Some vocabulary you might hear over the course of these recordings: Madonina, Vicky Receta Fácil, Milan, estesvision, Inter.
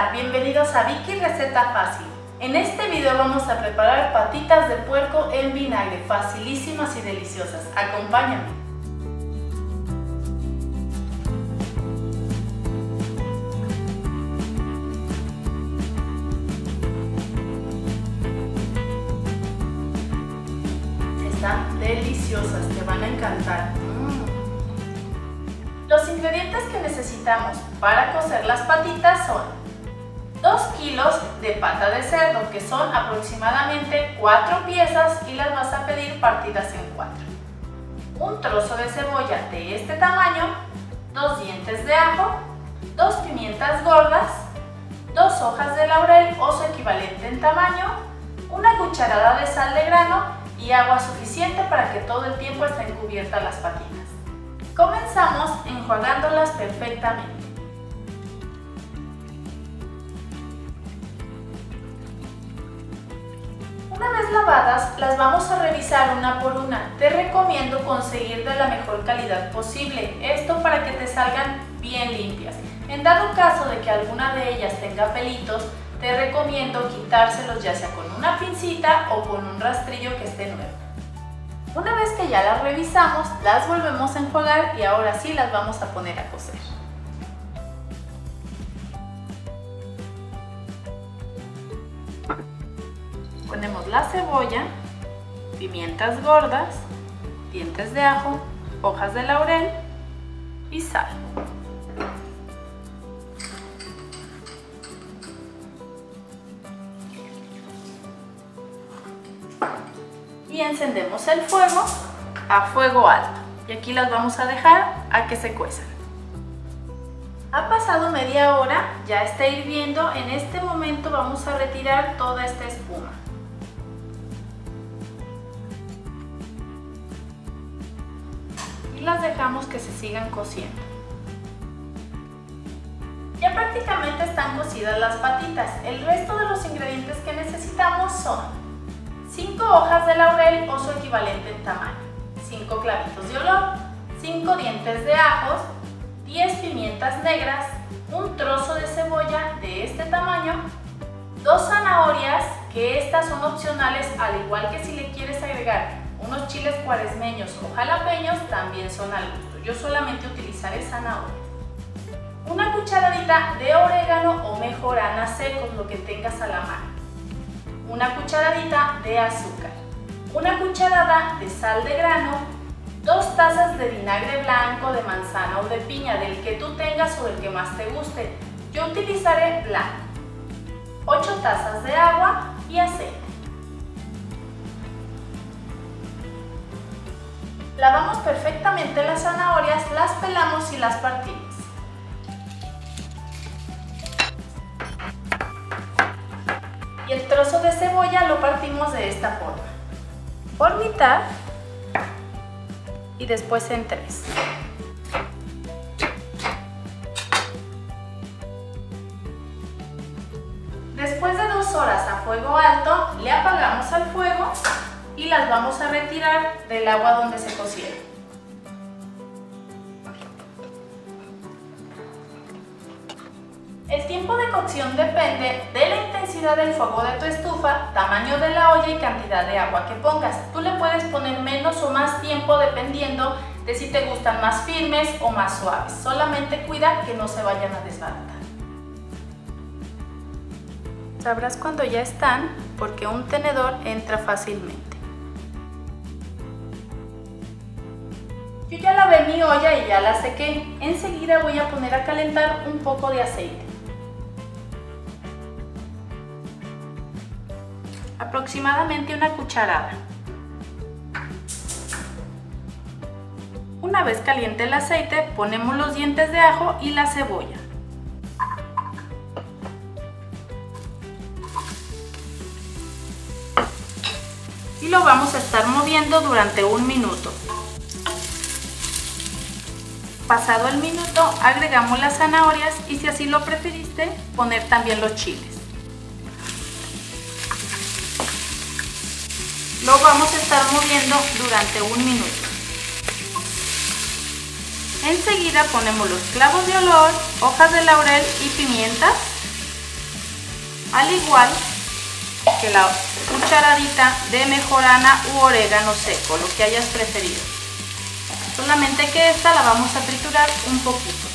tal? Bienvenidos a Vicky Receta Fácil. En este video vamos a preparar patitas de puerco en vinagre, facilísimas y deliciosas. Acompáñame. Están deliciosas, te van a encantar. Los ingredientes que necesitamos para cocer las patitas son 2 kilos de pata de cerdo, que son aproximadamente 4 piezas y las vas a pedir partidas en 4. Un trozo de cebolla de este tamaño, 2 dientes de ajo, 2 pimientas gordas, 2 hojas de laurel o su equivalente en tamaño, una cucharada de sal de grano y agua suficiente para que todo el tiempo estén cubiertas las patitas. Comenzamos enjuagándolas perfectamente. Una vez lavadas, las vamos a revisar una por una. Te recomiendo conseguir de la mejor calidad posible, esto para que te salgan bien limpias. En dado caso de que alguna de ellas tenga pelitos, te recomiendo quitárselos ya sea con una pincita o con un rastrillo que esté nuevo. Una vez que ya las revisamos, las volvemos a enjuagar y ahora sí las vamos a poner a cocer. Ponemos la cebolla, pimientas gordas, dientes de ajo, hojas de laurel y sal. Y encendemos el fuego a fuego alto y aquí las vamos a dejar a que se cuezan. Ha pasado media hora, ya está hirviendo. En este momento vamos a retirar toda esta espuma. Y las dejamos que se sigan cociendo. Ya prácticamente están cocidas las patitas. El resto de los ingredientes que necesitamos son 5 hojas de laurel o su equivalente en tamaño, 5 clavitos de olor, 5 dientes de ajos, 10 pimientas negras, un trozo de cebolla de este tamaño, 2 zanahorias, que estas son opcionales, al igual que si le quieres agregar unos chiles cuaresmeños o jalapeños, también son al gusto. Yo solamente utilizaré zanahoria. Una cucharadita de orégano o mejor anís seco, lo que tengas a la mano. Una cucharadita de azúcar, una cucharada de sal de grano, 2 tazas de vinagre blanco de manzana o de piña, del que tú tengas o del que más te guste. Yo utilizaré blanco, 8 tazas de agua y aceite. Lavamos perfectamente las zanahorias, las pelamos y las partimos. Y el trozo de cebolla lo partimos de esta forma, por mitad y después en 3. Después de 2 horas a fuego alto, le apagamos al fuego y las vamos a retirar del agua donde se cocieron. El tiempo de cocción depende de la intensidad del fuego de tu estufa, tamaño de la olla y cantidad de agua que pongas. Tú le puedes poner menos o más tiempo dependiendo de si te gustan más firmes o más suaves. Solamente cuida que no se vayan a desbaratar. Sabrás cuando ya están porque un tenedor entra fácilmente. Yo ya lavé mi olla y ya la sequé. Enseguida voy a poner a calentar un poco de aceite. Aproximadamente una cucharada. Una vez caliente el aceite, ponemos los dientes de ajo y la cebolla. Y lo vamos a estar moviendo durante un minuto. Pasado el minuto, agregamos las zanahorias y si así lo preferiste, poner también los chiles. Lo vamos a estar moviendo durante un minuto. Enseguida ponemos los clavos de olor, hojas de laurel y pimientas al igual que la cucharadita de mejorana u orégano seco, lo que hayas preferido. Solamente que esta la vamos a triturar un poquito.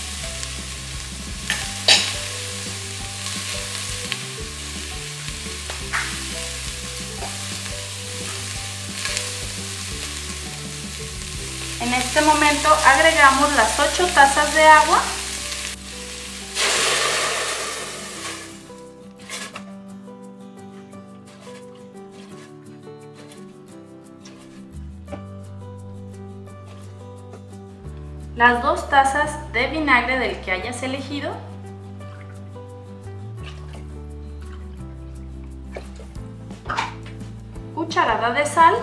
En este momento agregamos las 8 tazas de agua. Las 2 tazas de vinagre del que hayas elegido. Cucharada de sal.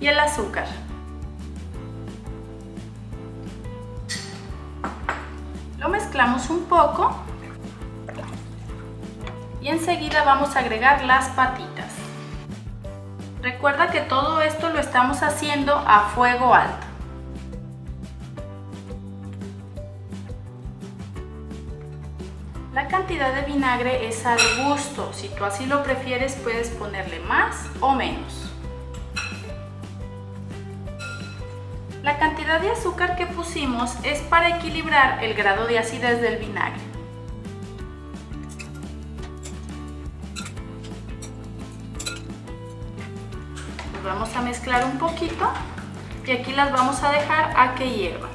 Y el azúcar. Lo mezclamos un poco y enseguida vamos a agregar las patitas. Recuerda que todo esto lo estamos haciendo a fuego alto. La cantidad de vinagre es al gusto, si tú así lo prefieres puedes ponerle más o menos. La cantidad de azúcar que pusimos es para equilibrar el grado de acidez del vinagre. Los vamos a mezclar un poquito y aquí las vamos a dejar a que hiervan.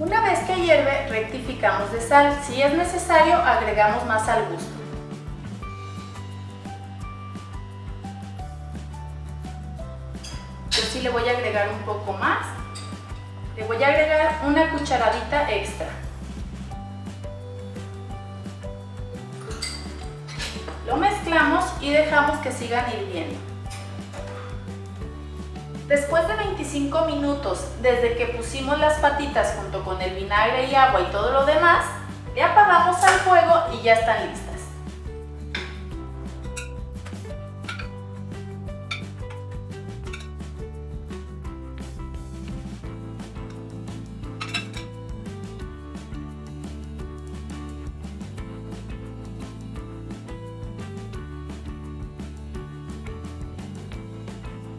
Una vez que hierve, rectificamos de sal. Si es necesario, agregamos más al gusto. Sí, le voy a agregar un poco más, le voy a agregar una cucharadita extra. Lo mezclamos y dejamos que sigan hirviendo. Después de 25 minutos desde que pusimos las patitas junto con el vinagre y agua y todo lo demás, le apagamos al fuego y ya están listas.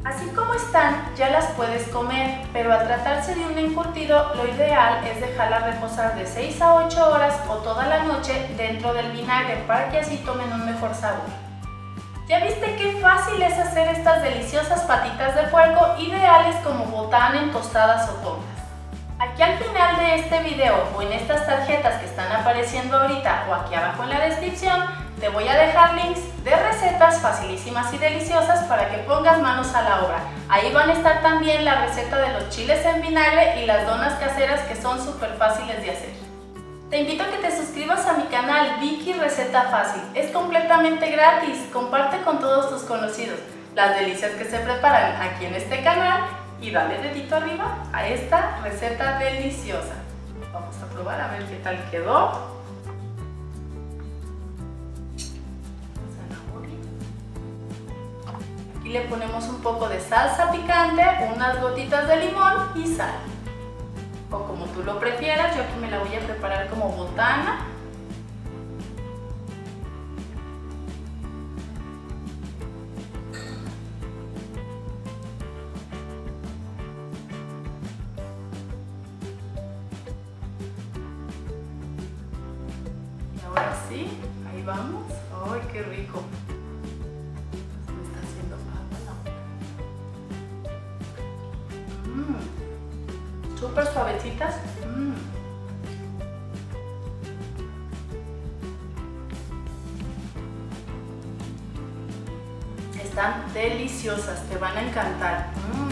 Así como están, ya las puedes comer, pero al tratarse de un encurtido, lo ideal es dejarlas reposar de 6 a 8 horas o toda la noche dentro del vinagre para que así tomen un mejor sabor. ¿Ya viste qué fácil es hacer estas deliciosas patitas de puerco ideales como botana en tostadas o tortas? Aquí al final de este video o en estas tarjetas que están apareciendo ahorita o aquí abajo en la descripción, te voy a dejar links de recetas facilísimas y deliciosas para que pongas manos a la obra. Ahí van a estar también la receta de los chiles en vinagre y las donas caseras que son súper fáciles de hacer. Te invito a que te suscribas a mi canal Vicky Receta Fácil. Es completamente gratis, comparte con todos tus conocidos las delicias que se preparan aquí en este canal y dale dedito arriba a esta receta deliciosa. Vamos a probar a ver qué tal quedó. Y le ponemos un poco de salsa picante, unas gotitas de limón y sal. O como tú lo prefieras, yo aquí me la voy a preparar como botana. Y ahora sí, ahí vamos. ¡Ay, qué rico! Súper suavecitas. Están deliciosas, te van a encantar.